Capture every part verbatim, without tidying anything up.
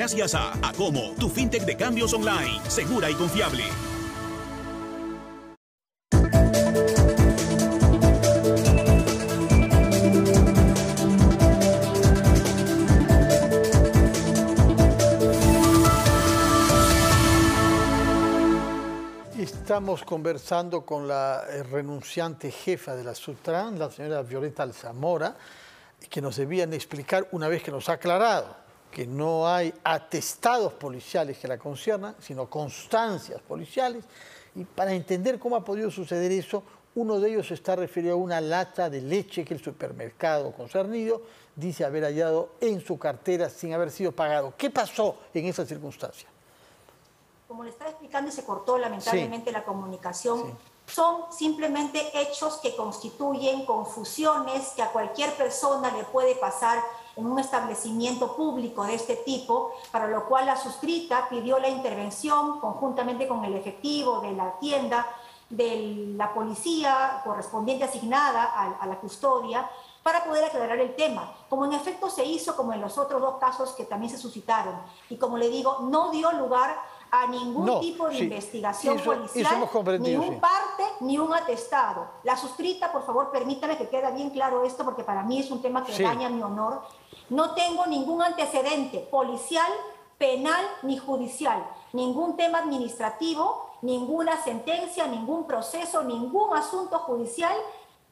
gracias a ACOMO, tu fintech de cambios online, segura y confiable. Estamos conversando con la renunciante jefa de la SUTRAN, la señora Mirta Alzamora, que nos debían explicar una vez que nos ha aclarado que no hay atestados policiales que la conciernan, sino constancias policiales. Y para entender cómo ha podido suceder eso, uno de ellos está referido a una lata de leche que el supermercado concernido dice haber hallado en su cartera sin haber sido pagado. ¿Qué pasó en esa circunstancia? Como le estaba explicando, se cortó lamentablemente sí. la comunicación. Sí. Son simplemente hechos que constituyen confusiones que a cualquier persona le puede pasar en un establecimiento público de este tipo, para lo cual la suscrita pidió la intervención conjuntamente con el efectivo de la tienda, de la policía correspondiente asignada a, a la custodia, para poder aclarar el tema, como en efecto se hizo como en los otros dos casos que también se suscitaron. Y como le digo, no dio lugar a ningún no, tipo de sí, investigación eso, policial, eso ni un sí. parte, ni un atestado. La suscrita, por favor, permítame que quede bien claro esto, porque para mí es un tema que sí. daña mi honor. No tengo ningún antecedente policial, penal ni judicial, ningún tema administrativo, ninguna sentencia, ningún proceso, ningún asunto judicial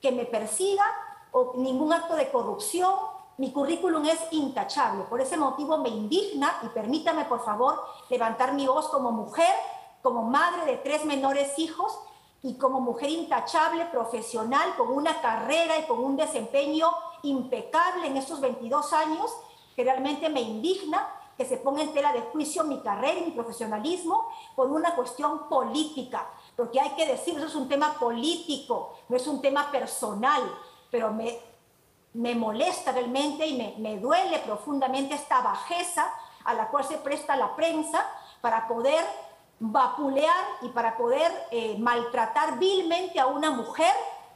que me persiga, o ningún acto de corrupción. Mi currículum es intachable. Por ese motivo me indigna, y permítame por favor levantar mi voz como mujer, como madre de tres menores hijos y como mujer intachable, profesional, con una carrera y con un desempeño impecable en estos veintidós años, que realmente me indigna que se ponga en tela de juicio mi carrera y mi profesionalismo por una cuestión política. Porque hay que decir, eso es un tema político, no es un tema personal, pero me... Me molesta realmente y me, me duele profundamente esta bajeza a la cual se presta la prensa para poder vapulear y para poder eh, maltratar vilmente a una mujer,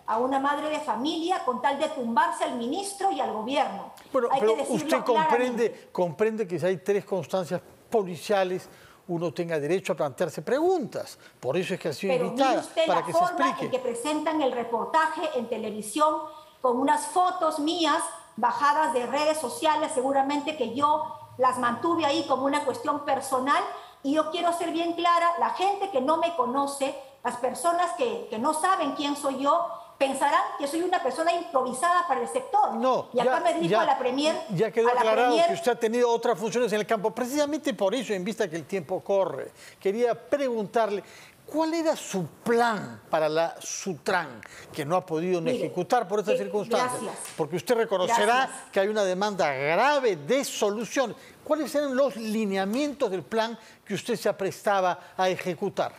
a una madre de familia, con tal de tumbarse al ministro y al gobierno. Bueno, hay pero que usted comprende, comprende que si hay tres constancias policiales, uno tenga derecho a plantearse preguntas. Por eso es que ha sido invitada, usted para la que forma se explique. En que presentan el reportaje en televisión, con unas fotos mías bajadas de redes sociales, seguramente que yo las mantuve ahí como una cuestión personal, y yo quiero ser bien clara, la gente que no me conoce, las personas que, que no saben quién soy yo, pensarán que soy una persona improvisada para el sector. No, y acá ya, me dijo ya, a la Premier... Ya quedó aclarado Premier, que usted ha tenido otras funciones en el campo, precisamente por eso, en vista que el tiempo corre. Quería preguntarle, ¿cuál era su plan para la SUTRAN, que no ha podido Mire, ejecutar por estas eh, circunstancias? Gracias. Porque usted reconocerá gracias. que hay una demanda grave de solución. ¿Cuáles eran los lineamientos del plan que usted se aprestaba a ejecutar?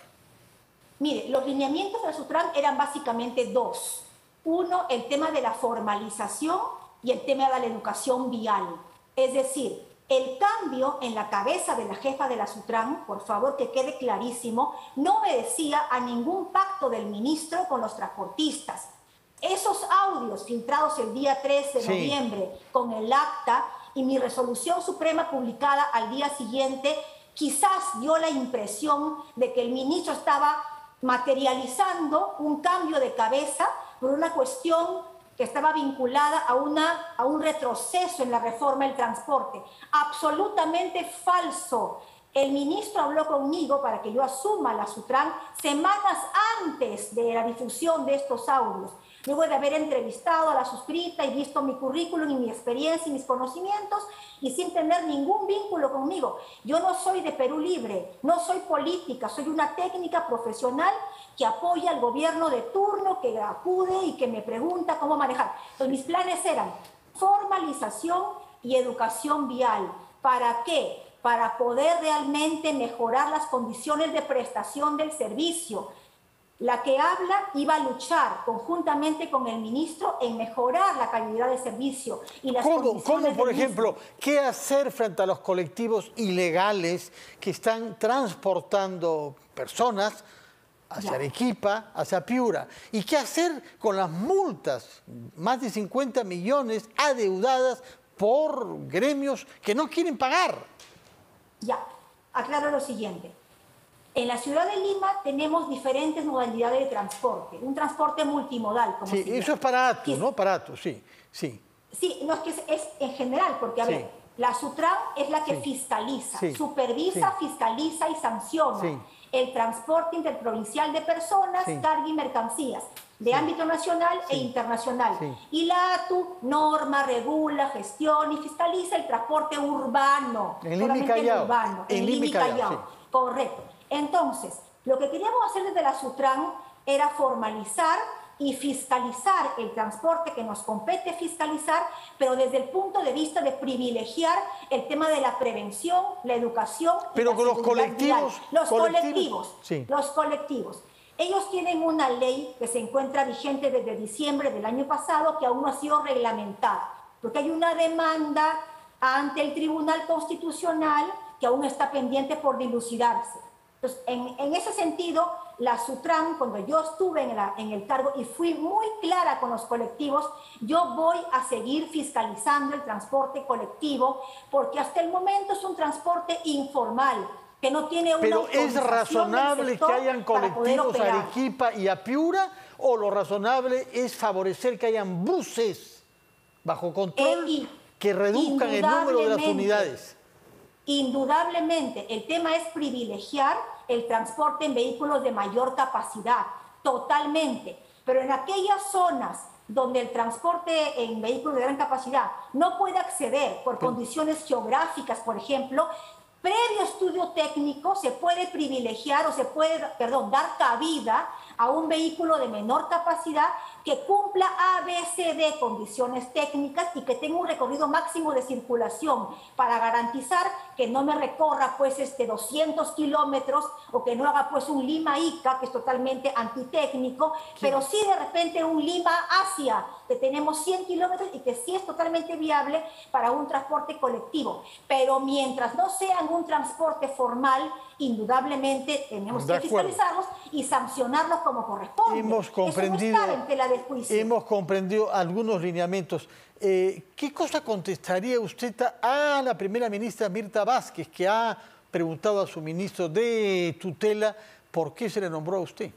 Mire, los lineamientos de la SUTRAN eran básicamente dos. Uno, el tema de la formalización y el tema de la educación vial. Es decir, el cambio en la cabeza de la jefa de la SUTRAN, por favor que quede clarísimo, no obedecía a ningún pacto del ministro con los transportistas. Esos audios filtrados el día tres de noviembre con el acta y mi resolución suprema publicada al día siguiente, quizás dio la impresión de que el ministro estaba materializando un cambio de cabeza por una cuestión que estaba vinculada a, una, a un retroceso en la reforma del transporte. Absolutamente falso. El ministro habló conmigo para que yo asuma la SUTRAN semanas antes de la difusión de estos audios. Luego de haber entrevistado a la suscrita y visto mi currículum y mi experiencia y mis conocimientos, y sin tener ningún vínculo conmigo. Yo no soy de Perú Libre, no soy política, soy una técnica profesional que apoya al gobierno de turno, que acude y que me pregunta cómo manejar. Entonces, mis planes eran formalización y educación vial. ¿Para qué? Para poder realmente mejorar las condiciones de prestación del servicio. La que habla iba a luchar conjuntamente con el ministro en mejorar la calidad de servicio y las condiciones. ¿Cómo, por ejemplo, qué hacer frente a los colectivos ilegales que están transportando personas hacia Arequipa, hacia Piura? ¿Y qué hacer con las multas, más de cincuenta millones adeudadas por gremios que no quieren pagar? Ya, aclaro lo siguiente. En la ciudad de Lima tenemos diferentes modalidades de transporte, un transporte multimodal. Como sí, eso es para A T U, ¿no? Para A T U, sí, sí. Sí, no es que es, es en general, porque a sí. ver, la SUTRAN es la que sí. fiscaliza, sí. supervisa, sí. fiscaliza y sanciona sí. el transporte interprovincial de personas, sí. carga y mercancías, de sí. ámbito nacional sí. e internacional. Sí. Y la A T U norma, regula, gestiona y fiscaliza el transporte urbano. En Lima y Callao. Urbano, en Lima y Callao, sí. correcto. Entonces, lo que queríamos hacer desde la SUTRAN era formalizar y fiscalizar el transporte que nos compete fiscalizar, pero desde el punto de vista de privilegiar el tema de la prevención, la educación. Pero con los colectivos. Los colectivos, sí. los colectivos. Ellos tienen una ley que se encuentra vigente desde diciembre del año pasado que aún no ha sido reglamentada, porque hay una demanda ante el Tribunal Constitucional que aún está pendiente por dilucidarse. Entonces, en, en ese sentido, la SUTRAN, cuando yo estuve en, la, en el cargo y fui muy clara con los colectivos, yo voy a seguir fiscalizando el transporte colectivo, porque hasta el momento es un transporte informal, que no tiene una Pero ¿es razonable que hayan colectivos a Arequipa y a Piura, o lo razonable es favorecer que hayan buses bajo control e, que reduzcan el número de las unidades? Indudablemente, el tema es privilegiar el transporte en vehículos de mayor capacidad, totalmente. Pero en aquellas zonas donde el transporte en vehículos de gran capacidad no puede acceder por condiciones geográficas, por ejemplo, previo estudio técnico se puede privilegiar o se puede, perdón, dar cabida a un vehículo de menor capacidad que cumpla A B C D condiciones técnicas y que tenga un recorrido máximo de circulación para garantizar que no me recorra pues este doscientos kilómetros o que no haga pues un Lima-Ica, que es totalmente antitécnico, sí. pero sí de repente un Lima-Asia, que tenemos cien kilómetros y que sí es totalmente viable para un transporte colectivo. Pero mientras no sean un transporte formal, indudablemente tenemos que fiscalizarlos y sancionarlos como corresponde. Hemos comprendido, eso no está en tela de juicio. Hemos comprendido algunos lineamientos. Eh, ¿Qué cosa contestaría usted a la primera ministra Mirta Vázquez, que ha preguntado a su ministro de tutela por qué se le nombró a usted?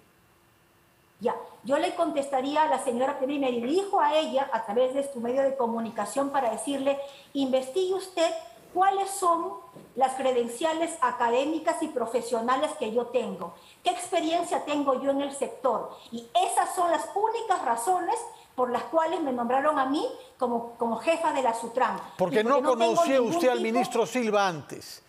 Ya, yo le contestaría a la señora que me dirijo a ella a través de su medio de comunicación para decirle, investigue usted cuáles son las credenciales académicas y profesionales que yo tengo, qué experiencia tengo yo en el sector. Y esas son las únicas razones por las cuales me nombraron a mí como, como jefa de la SUTRAN. Porque, porque no conocía usted al ministro Silva antes.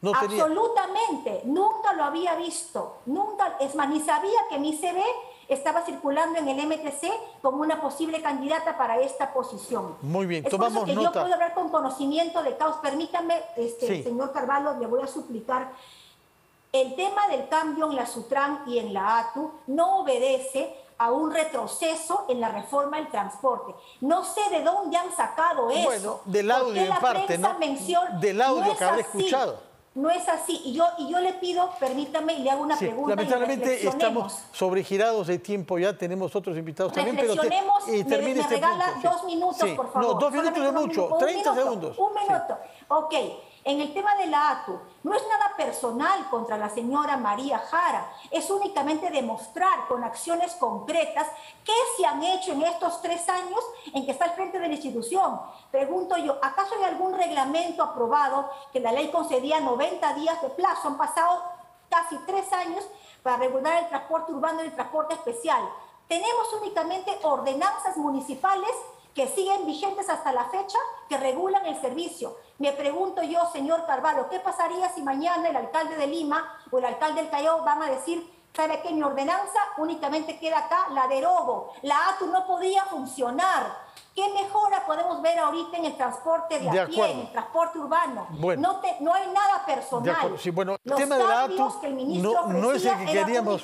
No tenía... Absolutamente, nunca lo había visto, nunca, es más, ni sabía que mi C V estaba circulando en el M T C como una posible candidata para esta posición. Muy bien, es tomamos por eso que nota. Yo puedo hablar con conocimiento de causa. Permítame, este, sí. señor Carvalho, le voy a suplicar. El tema del cambio en la SUTRAN y en la A T U no obedece a un retroceso en la reforma del transporte. No sé de dónde han sacado eso. Bueno, del audio en parte, ¿no? Menciona, del audio no que habré escuchado. No es así. Y yo, y yo le pido, permítame, y le hago una sí, pregunta. Lamentablemente estamos sobregirados de tiempo ya, tenemos otros invitados también. Pero te, eh, me, me este regala punto, dos sí. minutos, sí. por favor. No, dos minutos es mucho, minuto, treinta segundos. Un minuto. Sí. Ok, en el tema de la A T U, no es nada personal contra la señora María Jara, es únicamente demostrar con acciones concretas qué se han hecho en estos tres años en que está al frente de la institución. Pregunto yo, ¿acaso hay algún reglamento aprobado que la ley concedía noventa días de plazo? Han pasado casi tres años para regular el transporte urbano y el transporte especial. Tenemos únicamente ordenanzas municipales que siguen vigentes hasta la fecha, que regulan el servicio. Me pregunto yo, señor Carvalho, ¿qué pasaría si mañana el alcalde de Lima o el alcalde del Callao van a decir, ¿sabe qué? Mi ordenanza únicamente queda acá, la derogo. La A T U no podía funcionar. ¿Qué mejora podemos ver ahorita en el transporte de, de a pie, en el transporte urbano? Bueno, no, te, no hay nada personal. Sí, bueno, el Los tema de la A T U que el ministro no, no es el que queríamos,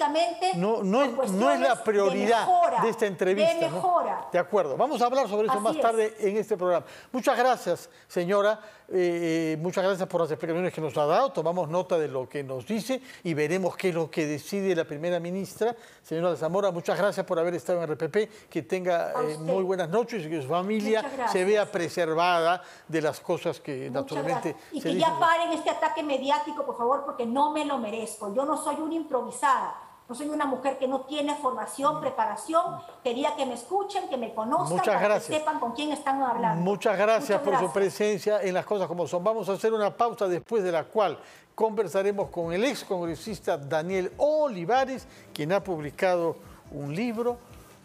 no, no, es, no es la prioridad de, mejora, de esta entrevista. De mejora. ¿No? De acuerdo. Vamos a hablar sobre eso Así más es. tarde en este programa. Muchas gracias, señora. Eh, muchas gracias por las explicaciones que nos ha dado. Tomamos nota de lo que nos dice y veremos qué es lo que decide la primera ministra. Señora Alzamora, muchas gracias por haber estado en R P P. Que tenga eh, muy buenas noches. y que su familia se vea preservada de las cosas que naturalmente... Y que ya paren este ataque mediático, por favor, porque no me lo merezco. Yo no soy una improvisada. No soy una mujer que no tiene formación, preparación. Quería que me escuchen, que me conozcan, Muchas gracias. que sepan con quién están hablando. Muchas gracias Muchas por gracias. su presencia en Las Cosas Como Son. Vamos a hacer una pausa, después de la cual conversaremos con el excongresista Daniel Olivares, quien ha publicado un libro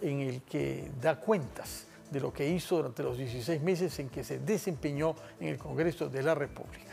en el que da cuentas de lo que hizo durante los dieciséis meses en que se desempeñó en el Congreso de la República.